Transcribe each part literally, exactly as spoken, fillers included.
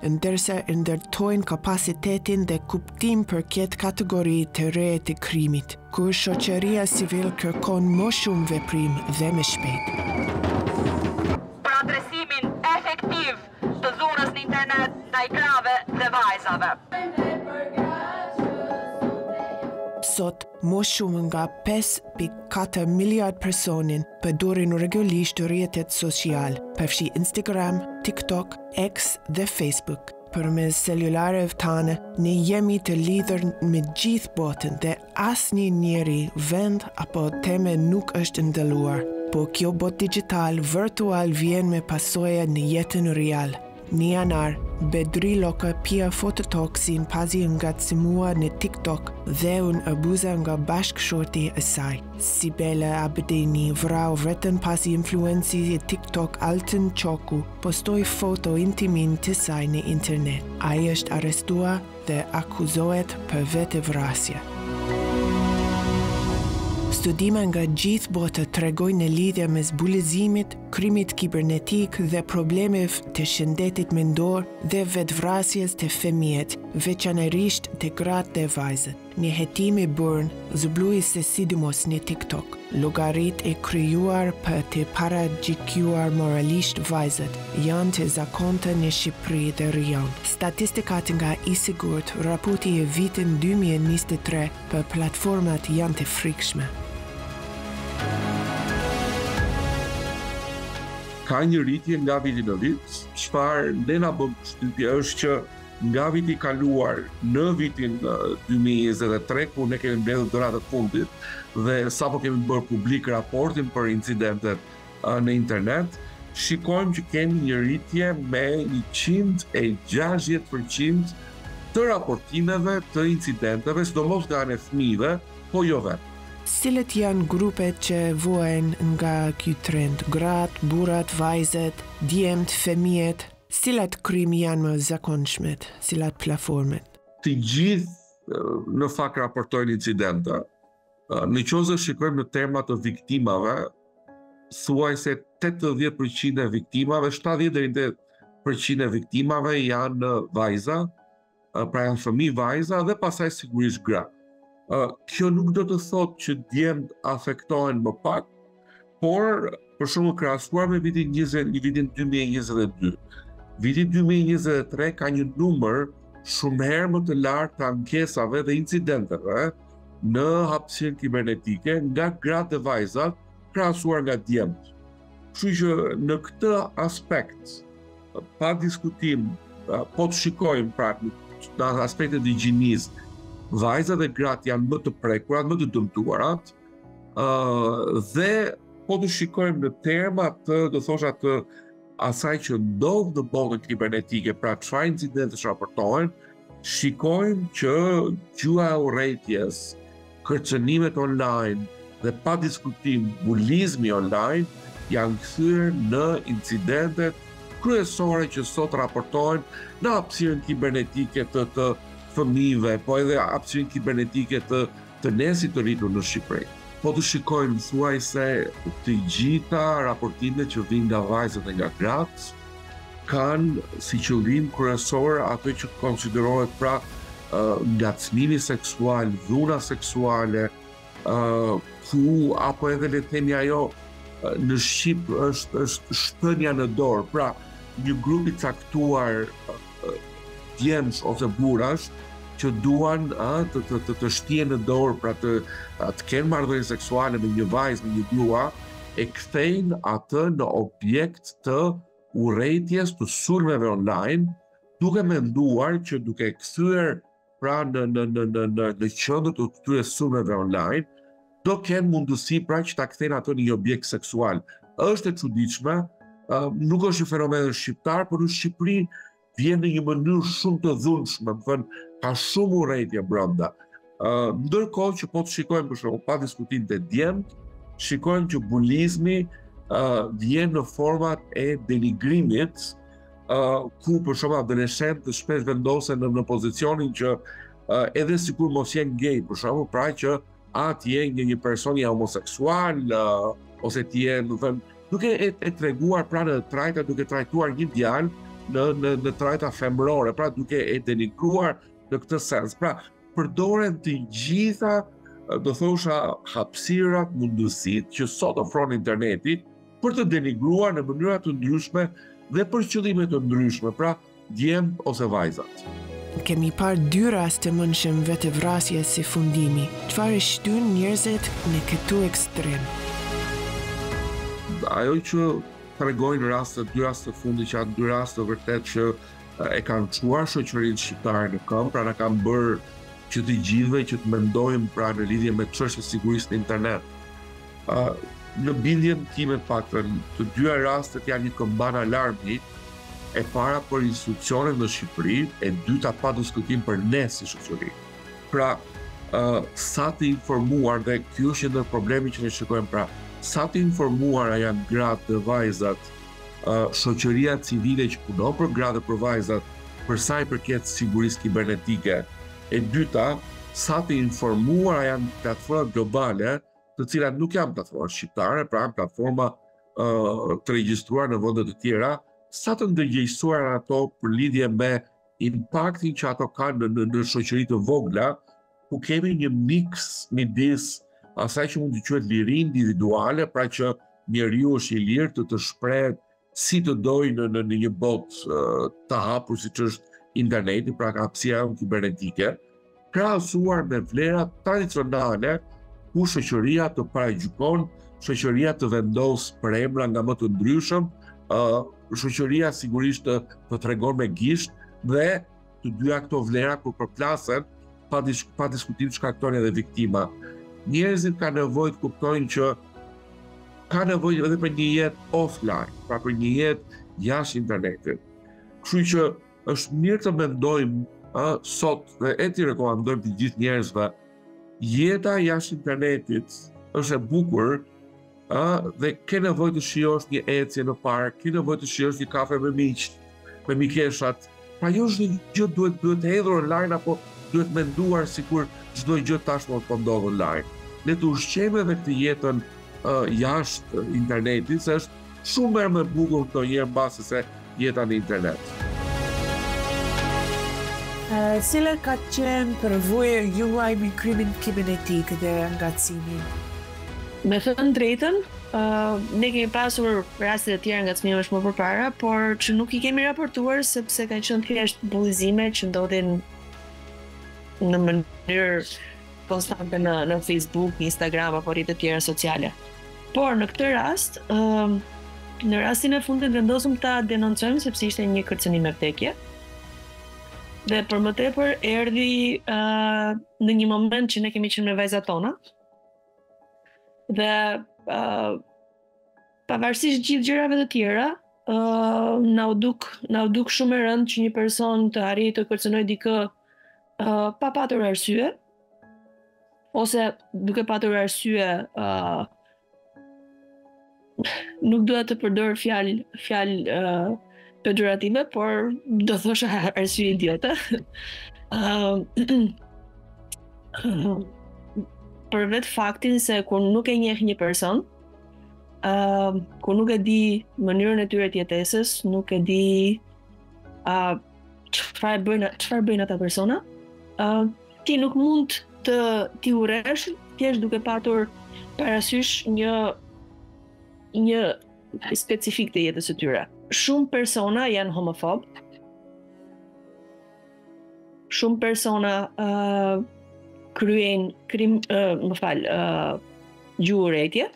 ndërsa ndërtojnë kapacitetin dhe kuptim për këtë kategori të re të krimit, kur shoqëria civil kërkon më shumë veprim dhe më shpejt. Për adresimin efektiv të zunës në internet ndaj grave dhe vajzave. Sot, më shumë nga pesë pikë katër miliard personin përdorin rregullisht rrjetet social, përfshi Instagram, TikTok, X dhe Facebook. Përmes celulareve tane, ne jemi të lidhur me gjithë botën dhe asnjë njeri, vend apo teme nuk është ndaluar. Po kjo botë digital virtual vjen me pasoja në jetën real. Një anar, Bedriloka pia fototoksin pazi nga cimua në TikTok dhe unë abuza nga bashkëshorti e saj. Sibela Abdeni vrau vetën pazi influenci e TikTok Altën Çoku postoj foto intimin të saj në internet. Ai është arrestua dhe akuzohet për vete vrasje. Studime nga gjithë botë tregojnë lidhje mes bulizimit, krimit kibernetik dhe problemeve të shëndetit mendor dhe vetvrasjes të fëmijët, veçanërisht të gratë dhe vajzat. Një hetim i bërë zbuloi se sidomos në TikTok, llogarit e krijuar për të paragjikuar moralisht vajzat janë të zakonta në Shqipëri dhe rrion. Statistikat nga i sigurt, raporti e vitin dy mijë e njëzet e tre për platformat janë të frikshme. Ka një rritje nga viti në vit, çfarë ne na bën përshtypje është që nga viti kaluar në vitin dy mijë e njëzet e tre, ku ne kemi mbledhur doratat fundit dhe sapo kemi bërë publik raportin për incidentet në internet, shikojmë që kemi një rritje me njëqind e gjashtëdhjetë përqind të raportimeve të incidenteve, sidomos nga ana e fëmijëve, po jo vetëm. Cilat janë grupet që vuajnë nga ky trend? Gratë, burrat, vajzat, djemt, fëmijët, cilat krimi janë më zakonshmet, cilat platformet? Të gjithë në fakt raportojnë incidente. Në qoftë se shikojmë në terma të viktimave, thuajse tetëdhjetë përqind e viktimave, shtatëdhjetë përqind e viktimave janë vajza, pra janë fëmijë vajza dhe pastaj sigurisht gra. Kjo nuk do të thotë që djemt afektohen më pak, por për shembull krahasuar me vitin dy mijë e njëzet e dy. Viti dy mijë e njëzet e tre ka një numër shumë herë më të lartë të ankesave dhe incidenteve në hapësirën kibernetike nga gratë dhe vajzat krahasuar nga djemt. Kështu që në këtë aspekt, pa diskutim, po të shikojmë praktikisht në aspektet e higjinisë, vajzat dhe gratë janë më të prekurat, më të dëmtuarat, dhe po të shikojmë në termat të, do thosha, të asaj që ndodh në botën kibernetike, pra çfarë incidente raportohen, shikojmë që gjua e urrëties, kërcënimet online dhe pa diskutim bulizmi online janë kthyer në incidentet kryesore që sot raportohen në hapësirën kibernetike të të fëmijëve, po edhe hapësirën kibernetike të, të nesit të rritur në Shqipëri. Po të shikojmë thuajse të gjitha raportimet që vijnë nga vajzat dhe nga gratë kanë si qëllim kryesor ato që konsiderohet pra uh, ngacmimi seksual, dhuna seksuale, uh, ku apo edhe le të themi ajo uh, në Shqip është, është shtënia në dorë, pra një grup i caktuar uh, djemsh ose burash që duan a, të, të, të shtien në dorë, pra të, të kenë marrëdhënie seksuale me një vajzë, me një grua, e kthejnë atë në objekt të urrëties të sulmeve online, duke menduar që duke kthyer pra në, në, në, në, në, në qendër të këtyre sulmeve online, do kenë mundësi pra që ta kthejnë atë në një objekt seksual. Është e çuditshme, nuk është një fenomen shqiptar, por në Shqipëri vjen në një mënyrë shumë të dhunshme, më thënë, ka shumë urrëtie brenda. Uh, ndërkohë që po të shikojmë për shkak pa diskutim të djemt, shikojmë që bulizmi uh, vjen në format e denigrimit, uh, ku për shkak adoleshentët shpesh vendosen në, në pozicionin që uh, edhe sikur mos jenë gay, për shkak pra që atë je një, një person i homoseksual, uh, ose ti je, më thënë, duke e, e treguar pra në trajta, duke trajtuar një djalë në në në trajta femërore, pra duke e denigruar në këtë sens. Pra përdoren të gjitha, do thosha, hapësirat, mundësitë që sot ofron interneti për të denigruar në mënyra të ndryshme dhe për qëllime të ndryshme, pra djem ose vajzat. Kemi parë dy raste mënshëm vetëvrasje si fundimi. Çfarë shtyn njerëzit në këtë ekstrem? Ajo që tregojnë rastet, dy rastet fundi që janë dy raste vërtet që e kanë çuar shoqërinë shqiptare në këmbë, pra na kanë bërë që të gjithëve që të mendojmë pra në lidhje me çështjen e sigurisë në internet. Uh, në bindjen time të paktën, të dyja rastet janë një këmban alarmi, e para për institucionet në Shqipëri, e dyta pa diskutim për ne si shoqëri. Pra, uh, sa të informuar, dhe kjo është edhe problemi që ne shikojmë, pra sa të informuara janë gratë dhe vajzat, uh, shoqëria civile që punon për gratë dhe për vajzat, për sa i përket sigurisë kibernetike. E dyta, sa të informuara janë platformat globale, të cilat nuk janë platforma shqiptare, pra janë platforma uh, të regjistruar në vende të tjera, sa të ndërgjegjësuara ato për lidhje me impaktin që ato kanë në, në shoqëri të vogla, ku kemi një mix midis asaj që mund të quhet liri individuale, pra që njeriu është i lirë të të shprehë si të dojë në, në një botë uh, të hapur siç është interneti, pra hapësia kibernetike, krahasuar me vlerat tradicionale ku shoqëria të paragjykon, shoqëria të vendos për emra nga më të ndryshëm, uh, shoqëria sigurisht të, të tregon me gisht, dhe të dyja këto vlera kur përplasen pa, disk, pa diskutim shkaktojnë edhe viktima. Njerëzit ka nevojë të kuptojnë që ka nevojë edhe për një jetë offline, pra për një jetë jashtë internetit. Kështu që është mirë të mendojmë uh, sot, dhe e ti rekomandojmë të gjithë njerëzve, jeta jashtë internetit është e bukur, uh, dhe ke nevojë të shijosh një ecje në park, ke nevojë të shijosh një kafe me miqt, me mikeshat. Pra jo çdo gjë duhet duhet hedhur online apo duhet menduar sikur çdo gjë tashmë po ndodh online. Ne të ushqejmë edhe këtë jetën uh, jashtë internetit, se është shumë më e bukur këto herë mbasi se jeta në internet. Uh, Cila ka qenë përvoja juaj me krimin kibernetik dhe ngacimin? Me thënë drejtën, uh, ne kemi pasur raste të tjera ngacmimesh më përpara, por që nuk i kemi raportuar sepse kanë qenë thjesht bullizime që ndodhin në mënyrë konstante në, në Facebook, Instagram apo rrjetet e tjera sociale. Por në këtë rast, um, në rastin e fundit vendosëm ta denoncojmë sepse ishte një kërcënim me vdekje. Dhe për më tepër erdhi uh, në një moment që ne kemi qenë me vajzat tona. Dhe uh, pavarësisht gjithë gjërave të tjera, uh, na u duk, na u duk shumë e rëndë që një person të arrijë të kërcënoj dikë Uh, pa patur arsye, ose duke patur arsye, uh, nuk duhet të përdor fjalë fjalë uh, pejorative, por do thosha arsye idiote. uh, për vetë faktin se kur nuk e njeh një person, uh, kur nuk e di mënyrën e tyre të jetesës, nuk e di uh, çfarë bëjnë, çfarë bëjnë ata persona, Uh, ti nuk mund të ti uresh, thjesht duke patur parasysh një një specifik të jetës së tyre. Shumë persona janë homofob. Shumë persona uh, kryejnë krim, uh, më fal, uh, gjuhërrëtje.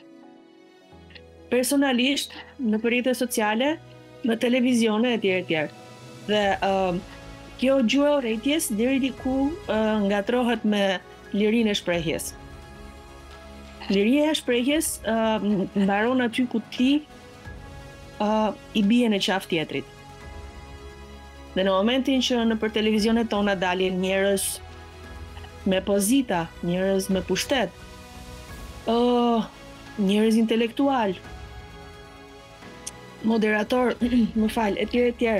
Personalisht në rrjetet sociale, në televizion e etj etj. Dhe uh, kjo gjuhë urrëties deri diku uh, ngatrohet me lirinë e shprehjes. Liria e shprehjes uh, mbaron aty ku ti uh, i bie në qafë tjetrit. Dhe në momentin që nëpër televizionet tona dalin njerëz me pozita, njerëz me pushtet, uh, njerëz intelektual, moderator, më fal, etj etj.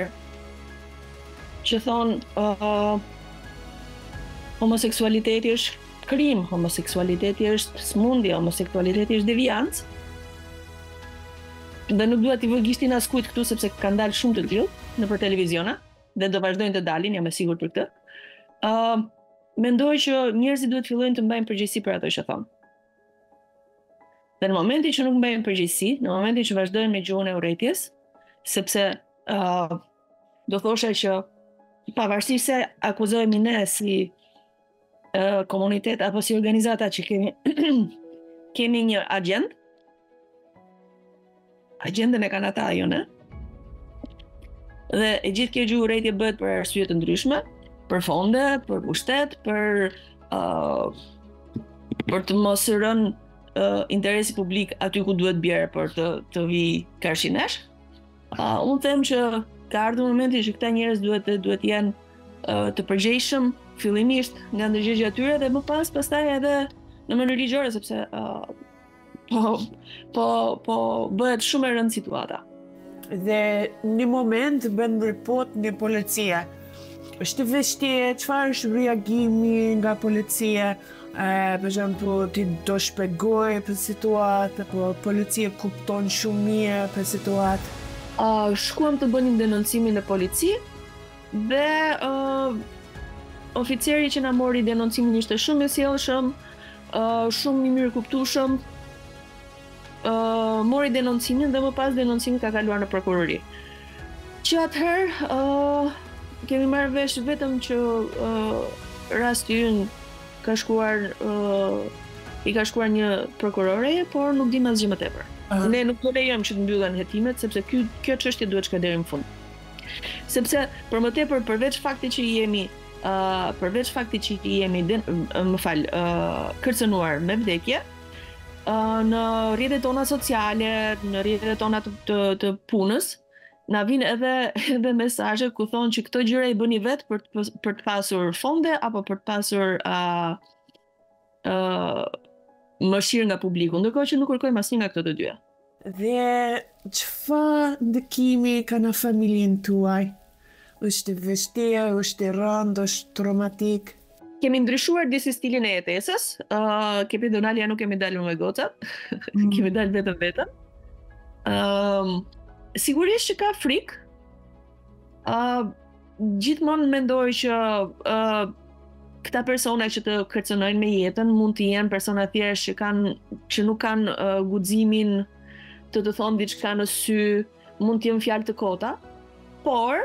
Që thonë, uh, homoseksualiteti është krim, homoseksualiteti është smundje, homoseksualiteti është deviancë. Dhe nuk dua t'i vë gishtin as kujt këtu sepse kanë dalë shumë të tillë nëpër televiziona dhe do vazhdojnë të dalin, jam e sigurt për këtë. Ëm, mendoj që njerëzit duhet fillojnë të mbajnë përgjegjësi për ato që thonë. Dhe në momentin që nuk mbajnë përgjegjësi, në momentin që vazhdojnë me gjuhën e urrëties, sepse ë do thosha që pavarësisht se akuzohemi ne si ë komunitet apo si organizata që kemi kemi një agjendë Agjendën e kanë ata, jo ne? Dhe e gjithë kjo gjuhë urrëtie bëhet për arsye të ndryshme, për fonde, për pushtet, për uh, për të mos rënë uh, interesi publik aty ku duhet bjerë për të të vi karshinesh. Uh, unë them që ka ardhur momenti që këta njerëz duhet duhet janë uh, të përgjegjshëm fillimisht nga ndërgjegja e tyre dhe më pas pastaj edhe në mënyrë ligjore sepse uh, Po, po, po bëhet shumë e rëndë situata. Dhe një moment bën report në policia. Është vështirë, çfarë është reagimi nga policia? Për shembull, ti do shpjegoj për situatë, po policia kupton shumë mirë për situatë. Uh, shkuam të bënim denoncimin në polici dhe uh, oficeri që na mori denoncimin ishte shumë i sjellshëm, uh, shumë i mirë kuptueshëm. Uh, mori denoncimin dhe më pas denoncimi ka kaluar në prokurori. Që atëherë, uh, kemi marrë vesh vetëm që uh, rasti ynë ka shkuar, uh, i ka shkuar një prokurore, por nuk dim asgjë më tepër. Uh-huh. Ne nuk do lejojmë që të mbyllen hetimet, sepse kjo, kjo çështje duhet shkojë deri në fund. Sepse për më tepër, përveç faktit që jemi, uh, përveç faktit që jemi den, më fal, uh, kërcënuar me vdekje, në rrjetet tona sociale, në rrjetet tona të, të, të punës, na vijnë edhe edhe mesazhe ku thonë që këto gjëra i bëni vet për të, për të pasur fonde apo për të pasur uh, uh, mëshirë nga publiku, ndërkohë që nuk kërkojmë asnjë nga këto të dyja. Dhe çfarë ndikimi ka në familjen tuaj? Është vështirë, është rëndë, është traumatik? Kemi ndryshuar disi stilin e jetesës, uh, kemi Donalja nuk kemi dalur me gocat, mm. kemi dalë vetëm vetëm. Um, sigurisht që ka frikë, uh, gjithmonë mendoj që uh, këta persona që të kërcënojnë me jetën mund të jenë persona thjesht që, kanë, që nuk kanë uh, guximin të të thonë diçka në sy, mund të jenë fjalë të kota, por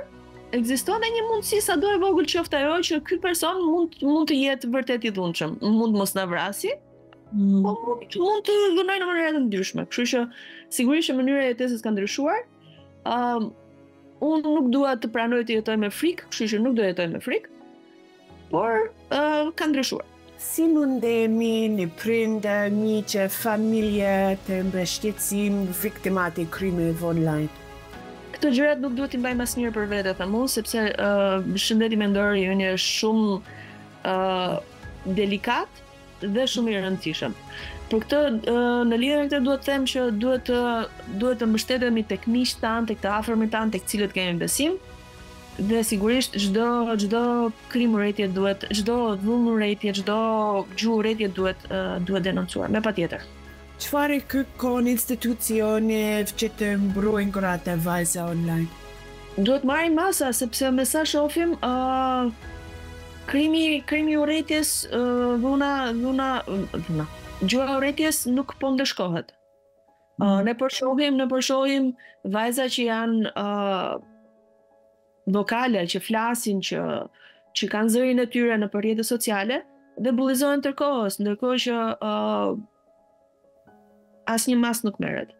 ekziston edhe një mundësi sado e vogël qoftë ajo që ky person mund mund të jetë vërtet i dhunshëm, mund mos na vrasi, mm. po mund, mund të vënojë në mënyra të ndryshme. Kështu që sigurisht që mënyra e jetesës ka ndryshuar. Ëm um, unë nuk dua të pranoj të jetoj me frikë, kështu që nuk do jetoj me frikë, por uh, ka ndryshuar. Si mundemi në prindë, miqë, familje të mbështetësim viktimat e krimeve online? Këto gjërat nuk duhet t'i mbajmë asnjëherë për vete, them unë, sepse uh, shëndeti mendor i ynë është shumë uh, delikat dhe shumë i rëndësishëm. Për këtë uh, në lidhje me këtë duhet të them që duhet të duhet të mbështetemi tek miqtë tan, tek të afërmit tan, tek cilët kemi besim. Dhe sigurisht çdo çdo krim urrëtie duhet, çdo dhunë urrëtie, çdo gjuhë urrëtie duhet uh, duhet denoncuar, me patjetër. Çfarë kërkon institucione që të mbrojnë gratë e vajza online? Duhet marrim masa, sepse me sa shohim, uh, krimi, krimi urrëties, uh, dhuna, dhuna, dhuna, gjua urrëties nuk po ndeshkohet. Uh, ne përshohim, ne përshohim vajza që janë uh, vokale, që flasin, që, që kanë zërin e tyre në rrjetet sociale, dhe bullizohen tërkohës, ndërkohë që uh, asnjë mas nuk merret.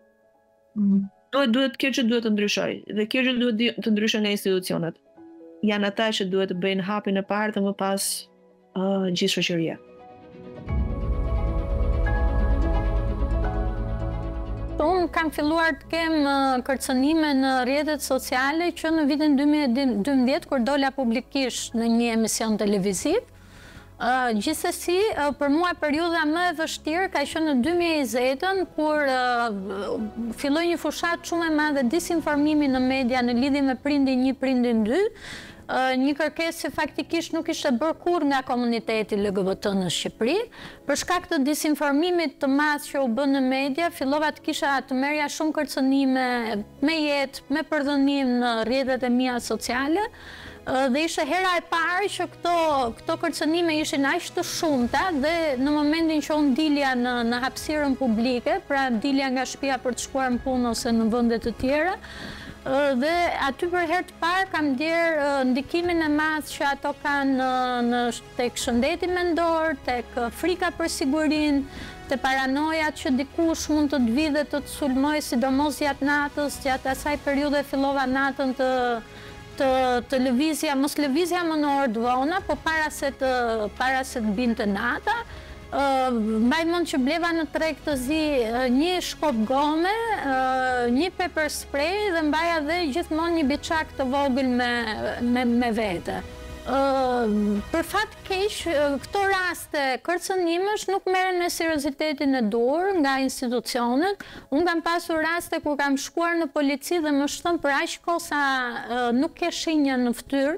Mm. Duhet duhet kjo që duhet të ndryshojë dhe kjo që duhet të ndryshojë në institucionet. Janë ata që duhet të bëjnë hapin e parë dhe më pas uh, gjithë shoqëria. Unë kam filluar të kem kërcënime në rrjetet sociale që në vitin dy mijë e dymbëdhjetë kur dola publikisht në një emision televiziv. Uh, Gjithsesi, uh, për mua periudha më e vështirë ka qenë në dy mijë e njëzet, kur uh, filloi një fushat shumë e madhe disinformimi në media në lidhje me prindin një, prindin dy, uh, një kërkesë që faktikisht nuk ishte bërë kurrë nga komuniteti L G B T në Shqipëri, për shkak të disinformimit të madh që u bën në media, fillova të kisha të merja shumë kërcënime me jetë, me përdhënim në rrjetet e mia sociale, dhe ishte hera e parë që këto këto kërcënime ishin aq të shumta dhe në momentin që unë dilja në në hapësirën publike, pra dilja nga shtëpia për të shkuar në punë ose në vende të tjera, dhe aty për herë të parë kam ndjer ndikimin e madh që ato kanë në tek shëndeti mendor, tek frika për sigurinë, te paranoja që dikush mund të të vijë dhe të të sulmojë, sidomos gjatë natës, gjatë asaj periudhe fillova natën të të të lëvizja, mos lëvizja më në orë dvona, po para se të para se të binte nata. Mbaj mend që bleva në treg të zi një shkop gome, një pepper spray dhe mbaja dhe gjithmonë një biçak të vogël me, me, me vete. Për fat keq, këto raste kërcënimesh nuk merren me seriozitetin e duhur nga institucionet. Unë kam pasur raste kur kam shkuar në polici dhe më shtën për aq kohë sa nuk ke shenja në fytyrë,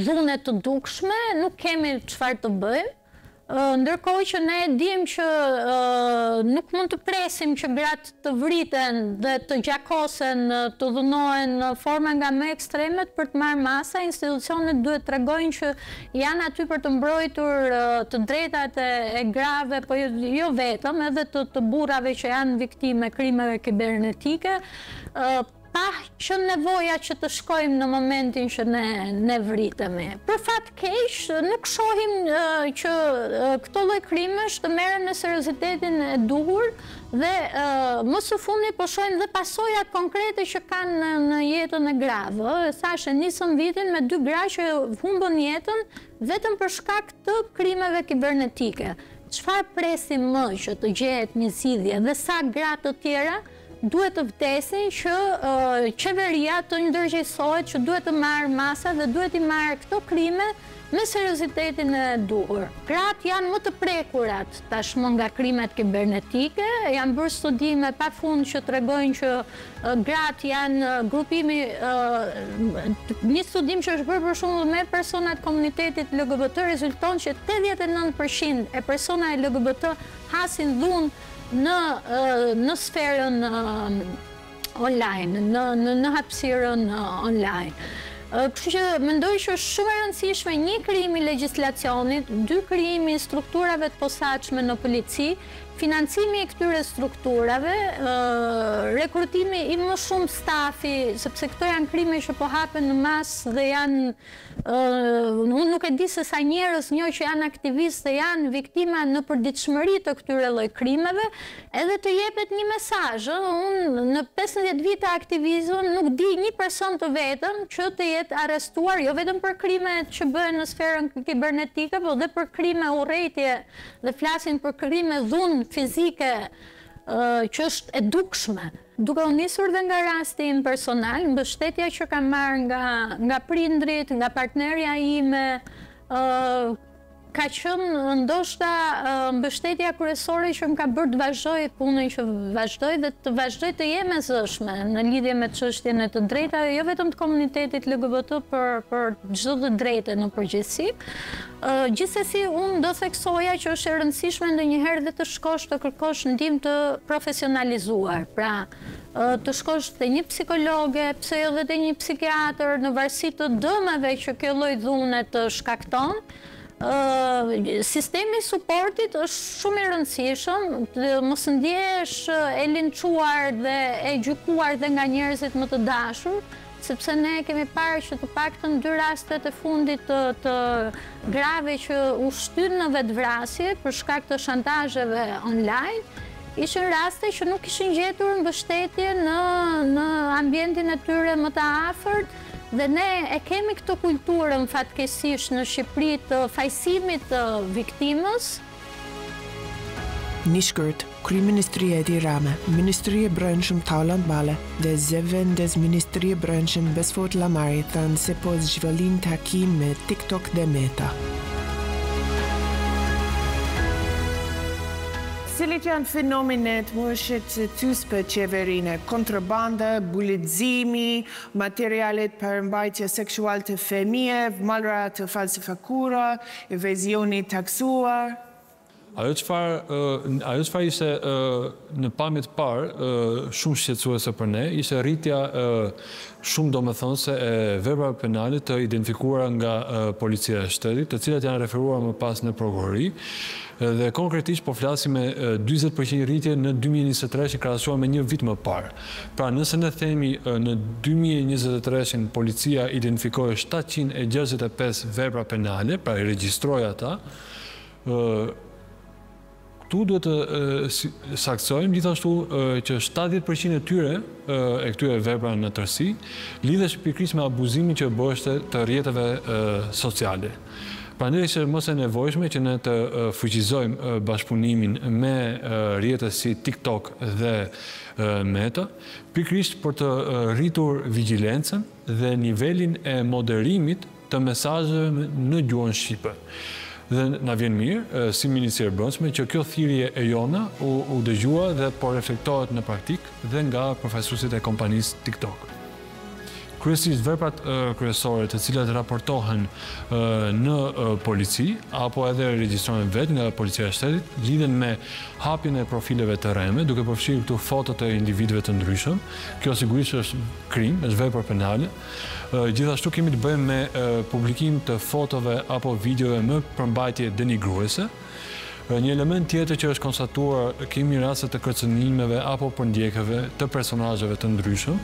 dhune të dukshme, nuk kemi çfarë të bëjmë. Ndërkohë që ne e dim që nuk mund të presim që gratë të vriten dhe të gjakosen, të dhunohen në forma nga më ekstremet për të marrë masa, institucionet duhet të tregojnë që janë aty për të mbrojtur të drejtat e grave, po jo vetëm, edhe të, të burrave që janë viktime krimeve kibernetike, pa që nevoja që të shkojmë në momentin që ne, ne vritemi. Për fat keq, nuk shohim uh, që uh, këto lloj krimesh të merren me seriozitetin e duhur dhe uh, më së fundi po shohim dhe pasojat konkrete që kanë në, në jetën e grave. Thashë nisëm vitin me dy gra që humbën jetën vetëm për shkak të krimeve kibernetike. Çfarë presim më që të gjehet një zgjidhje dhe sa gra të tjera duhet të vdesin që uh, qeveria të ndërgjegjsohet që duhet të marrë masa dhe duhet i marrë këto krime me seriozitetin e duhur. Gratë janë më të prekurat tashmë nga krimet kibernetike, janë bërë studime pafund që tregojnë që uh, gratë janë grupimi, uh, një studim që është bërë për shembull me personat komunitetit L G B T rezulton që tetëdhjetë e nëntë përqind e persona e L G B T hasin dhunë në në sferën online, në në, në hapësirën online. Kështu që mendoj që është shumë e rëndësishme një krijimi i legjislacionit, dy krijimi i strukturave të posaçme në polici, financimi i këtyre strukturave, rekrutimi i më shumë stafi, sepse këto janë krime që po hapen në masë dhe janë, unë nuk e di se sa njerëz njoh që janë aktivistë, janë viktima në përditshmëri të këtyre lloj krimeve, edhe të jepet një mesazh. Unë në pesëdhjetë vite aktivizëm nuk di një person të vetëm që të jetë arrestuar jo vetëm për krime që bëhen në sferën kibernetike, por edhe për krime urrëtie dhe flasin për krime dhunë fizike uh, që është e dukshme. Duke u nisur dhe nga rasti im personal, mbështetja që kam marrë nga, nga prindrit, nga partnerja ime, uh, ka qenë ndoshta uh, mbështetja kryesore që më ka bërë të vazhdoj punën që vazhdoj dhe të vazhdoj të jem e zëshme në lidhje me çështjen e të drejtave, jo vetëm të komunitetit L G B T, për për çdo të drejtë në përgjithësi. Uh, Gjithsesi, unë do theksoja që është e rëndësishme ndonjëherë dhe të shkosh të kërkosh ndihmë të profesionalizuar. Pra, uh, të shkosh te një psikologe, pse jo edhe te një psikiatër, në varësi të dëmeve që kjo lloj dhune të shkakton. Uh, sistemi i suportit është shumë i rëndësishëm, mos ndihesh e linçuar dhe e gjykuar dhe nga njerëzit më të dashur, sepse ne kemi parë që të paktën dy rastet e fundit të, të grave që u shtyn në vetvrasje për shkak të shantazheve online, ishin raste që nuk ishin gjetur mbështetje në, në ambientin e tyre më të afërt, dhe ne e kemi këtë kulturën fatkeqësisht në Shqipëri të fajsimit të viktimës. Nishkërt, Kryeministria e Tiranës, Ministria e Brendshme Taulandbale dhe Zëvend des Ministria e Brendshme Besford Lamari thanë se po zhvillin takim me TikTok dhe Meta. Cili Egyptian fenomenet mëshet të qeverinë, kontrabanda, bulizimi, materialet për mbajtje seksual të fëmijëve, malra të falsifikuara, evazioni taksuar. Ajo çfarë ishte në pamjet parë shumë shqetësuese për ne, ishte rritja shumë domethënëse e veprave penale të identifikuara nga policia e shtetit, të cilat janë referuar më pas në prokurori, dhe konkretisht po flasim me njëzet përqind rritje në dy mijë e njëzet e tre që krahasuar me një vit më parë. Pra nëse ne themi në dy mijë e njëzet e tre policia identifikoi shtatëqind e gjashtëdhjetë e pesë vepra penale, pra i regjistroi ata. Tu duhet të saksojmë gjithashtu që shtatëdhjetë përqind e tyre e këtyre veprave në tërësi lidhesh pikërisht me abuzimin që bëhej të rrjeteve sociale. Prandaj është mos e nevojshme që ne të fuqizojmë bashkëpunimin me rrjetet si TikTok dhe Meta, pikërisht për të rritur vigjilencën dhe nivelin e moderimit të mesazheve në gjuhën shqipe. Dhe na vjen mirë, si Ministri e Brendshme, që kjo thirrje e jona u dëgjua dhe po reflektohet në praktikë dhe nga përfaqësuesit e kompanisë TikTok. Kryesisht veprat kryesore të cilat raportohen në polici apo edhe regjistrohen vetë nga policia e shtetit lidhen me hapjen e profileve të rreme, duke përfshirë këtu foto të individëve të ndryshëm. Kjo sigurisht është krim, është vepër penale. Gjithashtu kemi të bëjmë me publikim të fotove apo videove me përmbajtje denigruese. Një element tjetër që është konstatuar, kemi raste të kërcënimeve apo përndjekjeve të personazheve të ndryshëm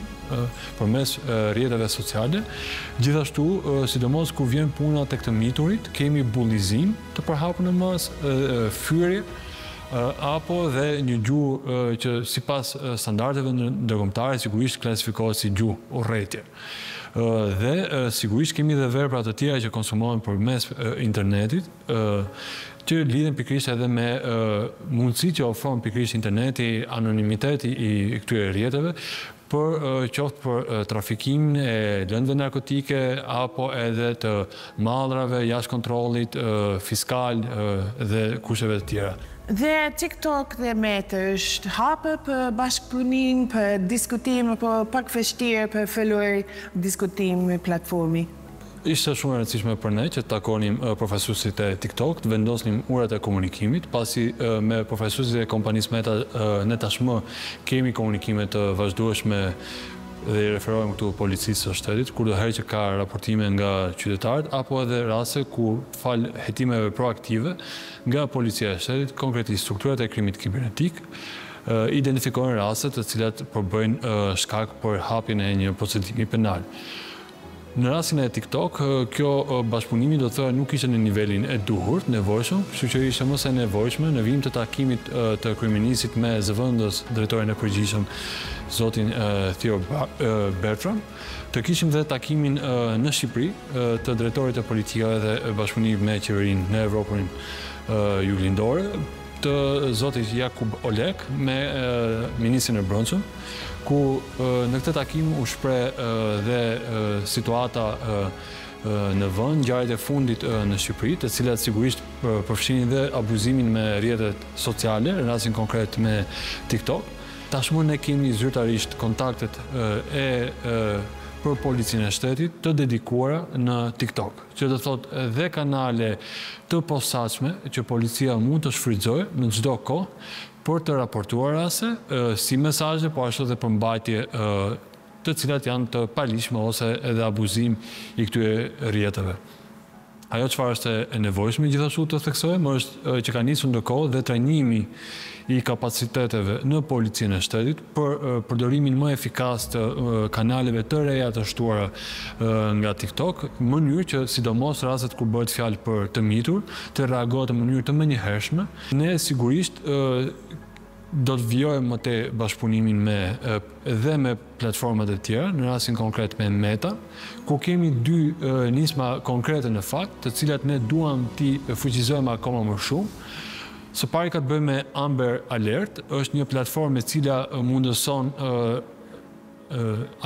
përmes rrjeteve sociale. Gjithashtu, sidomos kur vjen puna tek të miturit, kemi bullizim të përhapur në masë, fyrje apo dhe një gjuhë që sipas standardeve ndërkombëtare sigurisht klasifikohet si gjuhë urrëtie. Dhe sigurisht kemi dhe vepra të tjera që konsumohen përmes internetit, që lidhen pikërisht edhe me mundësitë që ofron pikërisht interneti, anonimiteti i këtyre rrjeteve, për qoftë për trafikimin e lëndëve narkotike apo edhe të mallrave jashtë kontrollit fiskal dhe kusheve të tjera. Dhe TikTok dhe Meta është hapë për bashkëpunim, për diskutim, për pak vështirë për filloj diskutim me platformi. Ishte shumë e rëndësishme për ne që të takonim profesuesit e TikTok, të vendosnim urat e komunikimit, pasi me profesuesit e kompanisë Meta ne tashmë kemi komunikime të vazhdueshme dhe i referojmë këtu policisë së shtetit, kurdoherë që ka raportime nga qytetarët, apo edhe raste ku fal hetimeve proaktive nga policia e shtetit, konkretisht strukturat e krimit kibernetik, identifikojnë raste të cilat përbëjnë shkak për hapjen e një procedimi penal. Në rastin e TikTok, kjo bashkëpunimi do të thotë nuk ishte në nivelin e duhur, nevojshëm, kështu që ishte më së nevojshme në vijim të takimit të kryeministit me zëvendës drejtorin e përgjithshëm, zotin Theo Bertram, të kishim dhe takimin në Shqipëri të drejtorit të politikave dhe bashkëpunimit me qeverinë në Evropën Juglindore, të zotit Jakub Oleg me Ministrin e Brendshëm, ku në këtë takim u shpreh dhe situata në vend, ngjarjet e fundit në Shqipëri, të cilat sigurisht përfshinin dhe abuzimin me rrjetet sociale, në rastin konkret me TikTok. Tashmë ne kemi zyrtarisht kontaktet e për policinë e shtetit të dedikuara në TikTok, që do të thotë dhe kanale të posaçme që policia mund të shfrytëzojë në çdo kohë për të raportuar raste si mesazhe, po ashtu dhe përmbajtje të cilat janë të palishme ose edhe abuzim i këtyre rrjeteve. Ajo çfarë është e nevojshme gjithashtu të theksojmë është që ka nisur ndërkohë dhe trajnimi i kapaciteteve në policinë e shtetit për përdorimin më efikas të kanaleve të reja të shtuara nga TikTok, në mënyrë që sidomos rastet kur bëhet fjalë për të mitur, të reagohet në mënyrë të menjëhershme. Ne sigurisht do të vijojmë më te bashkëpunimin me dhe me platformat e tjera, në rastin konkret me Meta, ku kemi dy nisma konkrete në fakt, të cilat ne duam t'i fuqizojmë akoma më shumë. Së pari ka të bëjë me Amber Alert, është një platformë e cila mundëson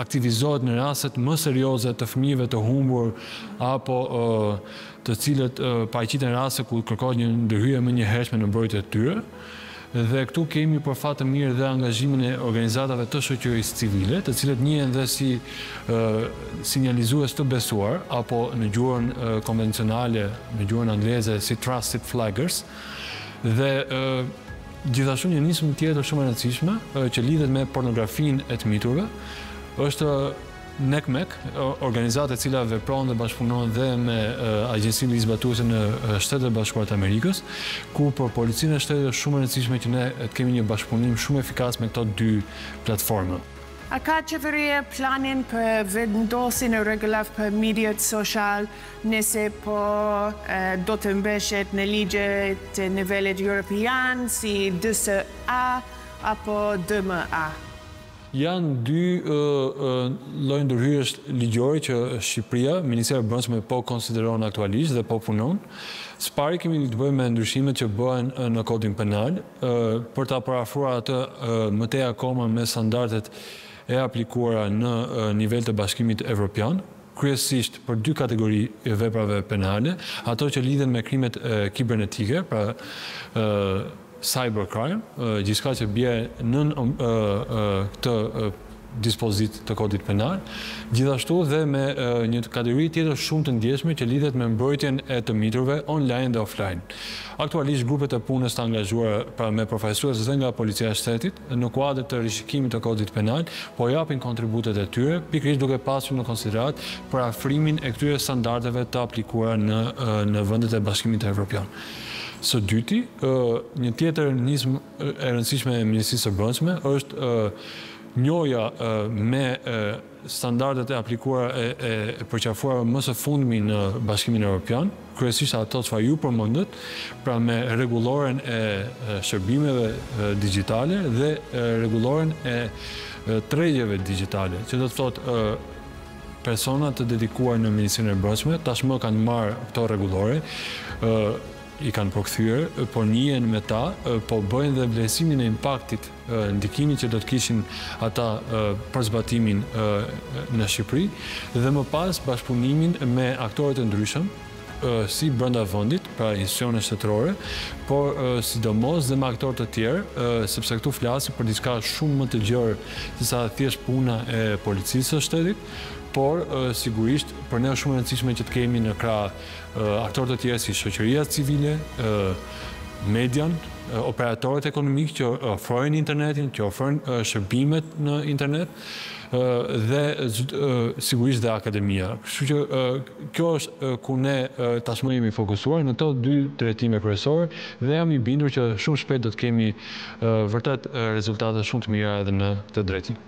aktivizohet në rastet më serioze të fëmijëve të humbur apo të cilët paqiten raste ku kërkohet një ndërhyrje më njëhershme në mbrojtjen e tyre. Dhe këtu kemi për fat të mirë dhe angazhimin e organizatave të shoqërisë civile, të cilët njihen dhe si sinjalizues të besuar apo në gjuhën konvencionale, në gjuhën angleze si trusted flaggers. Dhe gjithashtu një nismë tjetër shumë e rëndësishme që lidhet me pornografinë e të miturve është NECMEC, organizatë e cila vepron dhe bashkëpunon dhe me agjencinë zbatuese në Shtetet e Bashkuara të Amerikës, ku për policinë e shtetit është shumë e rëndësishme që ne të kemi një bashkëpunim shumë efikas me këto dy platforma. A ka qeveria planin për vendosjen e rregullave për mediat social nëse po do të mbështet në ligjet e nivelit evropian si D S A apo D M A? Janë dy lloj ndërhyrjesh ligjore që Shqipëria, Ministria e Brendshme po konsideron aktualisht dhe po punon. Së pari kemi të bëjmë me ndryshimet që bëhen në Kodin Penal për ta parafruar atë më tej akoma me standardet e aplikuara në nivel të Bashkimit Evropian, kryesisht për dy kategori e veprave penale, ato që lidhen me krimet kibernetike, pra cybercrime, gjithçka që bie nën këtë dispozit të kodit penal, gjithashtu dhe me një kategori tjetër shumë të ndjeshme që lidhet me mbrojtjen e të miturve online dhe offline. Aktualisht grupet e punës të angazhuara pra me përfaqësues dhe nga policia e shtetit në kuadër të rishikimit të kodit penal, po japin kontributet e tyre, pikërisht duke pasur në konsiderat për afrimin e këtyre standardeve të aplikuara në në vendet e Bashkimit Evropian. Së dyti, një tjetër nismë e rëndësishme e Ministrisë së Brendshme është njohja me standardet e aplikuara e përqafuara më së fundmi në Bashkimin Evropian, kryesisht ato çfarë ju përmendet, pra me rregulloren e shërbimeve digjitale dhe rregulloren e tregjeve digjitale, që do të thotë personat të dedikuar në Ministrinë e Brendshme tashmë kanë marrë këto rregullore, i kanë përkthyer, po njihen me ta, po bëjnë dhe vlerësimin e impaktit, ndikimin që do të kishin ata për zbatimin në Shqipëri, dhe më pas bashkëpunimin me aktorët e ndryshëm, si brenda vendit, pra institucione shtetërore, por sidomos dhe me aktorë të tjerë, sepse këtu flasim për diçka shumë më të gjerë sesa thjesht puna e policisë së shtetit, por sigurisht për ne është shumë e rëndësishme që të kemi në krahë aktorë të tjerë si shoqëria civile, median, operatorët ekonomik që ofrojnë internetin, që ofrojnë shërbimet në internet, dhe sigurisht dhe akademia. Kështu që kjo është ku ne tashmë jemi fokusuar në këto dy drejtime kryesore dhe jam i bindur që shumë shpejt do të kemi vërtet rezultate shumë të mira edhe në këtë drejtim.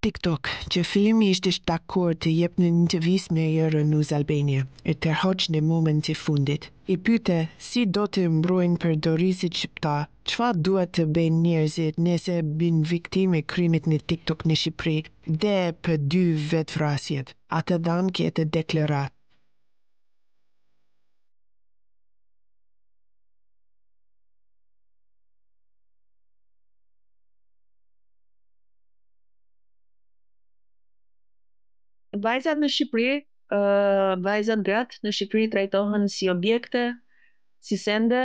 TikTok, që fillimisht ishte dakord të jepte një intervistë me njërin në Albania, e tërheq në momentin e fundit. I pyete si do të mbrojnë përdorësit shqiptar, çfarë duhet të bëjnë njerëzit nëse bin viktimë krimit në TikTok në Shqipëri dhe për dy vetvrasjet. Ata dhanë këtë deklaratë. Vajzat në Shqipëri, vajzat gratë në Shqipëri trajtohen si objekte, si sende,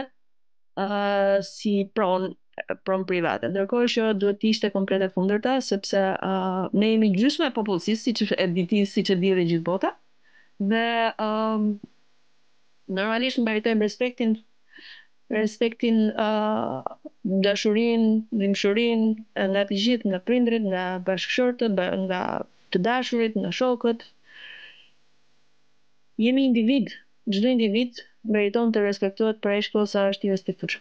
si pronë private. Ndërkohë që duhet të ishte komplet e kundërta, sepse ne jemi gjysmë e popullsisë, siç e di edhe gjithë bota, dhe normalisht mbajtojmë respektin, respektin dashurinë, ndihmshurinë, nga të gjithë, nga prindrit, nga bashkëshortët, nga të dashurit, në shokët. Jemi individ, çdo individ meriton të respektohet për aq kohë sa është i respektuar.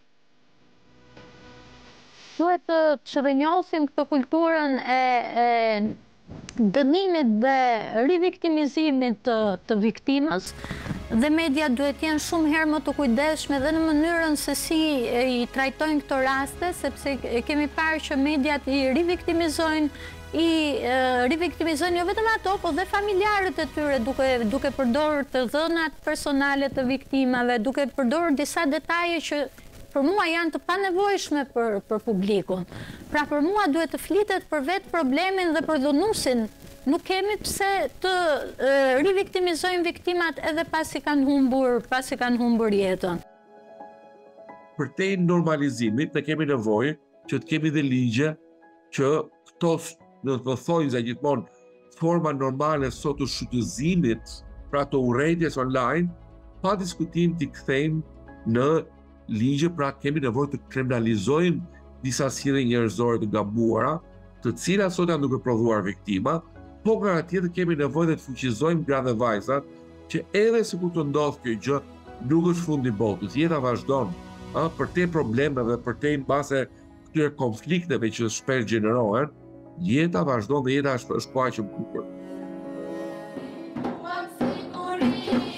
Duhet të çrënjosim këtë kulturën e dënimit dhe riviktimizimit të viktimës dhe media duhet të jenë shumë herë më të kujdesshme dhe në mënyrën se si i trajtojnë këto raste, sepse kemi parë që mediat i riviktimizojnë i riviktimizojnë jo vetëm ato, po dhe familjarët e tyre, duke përdorur të dhënat personale të viktimave, duke përdorur disa detaje që për mua janë të panevojshme për publikun. Pra për mua duhet të flitet për vetë problemin dhe për dhunusin. Nuk kemi pse të riviktimizojnë viktimat edhe pasi kanë humbur jetën. për te normalizimit ne kemi nevojë që të kemi dhe ligje që këto do të thojnë se gjithmonë forma normale sot të shqyrtëzimit, pra të urrëties online, pa diskutim t'i kthejmë në ligje, pra kemi nevojë të kriminalizojmë disa sjellje njerëzore të gabuara, të cilat sot janë duke prodhuar viktima, po nga tjetër kemi nevojë dhe të fuqizojmë gratë dhe vajzat që edhe sikur të ndodh kjo gjë, nuk është fundi i botës, jeta vazhdon, ëh, për te problemeve, për te mbase këtyre konflikteve që shpesh gjenerohen, jeta vazhdon dhe jeta është kaq e bukur.